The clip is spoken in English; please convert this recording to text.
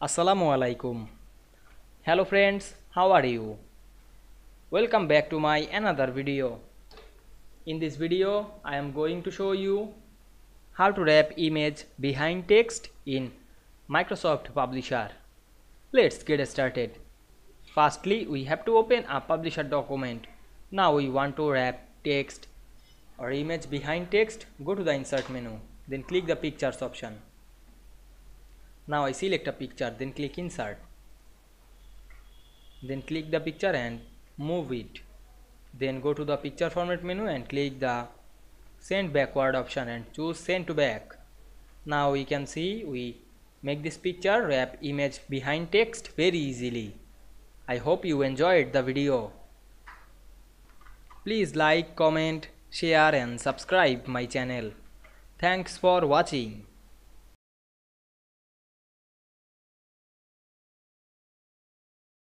Assalamualaikum. Hello friends, how are you? Welcome back to my another video. In this video, I am going to show you how to wrap image behind text in Microsoft Publisher. Let's get started. Firstly, we have to open a Publisher document. Now we want to wrap text or image behind text. Go to the insert menu, then click the pictures option. Now I select a picture, then click insert, then click the picture and move it, then go to the picture format menu and click the send backward option and choose send to back. Now we can see we make this picture wrap image behind text very easily. I hope you enjoyed the video. Please like, comment, share and subscribe my channel. Thanks for watching.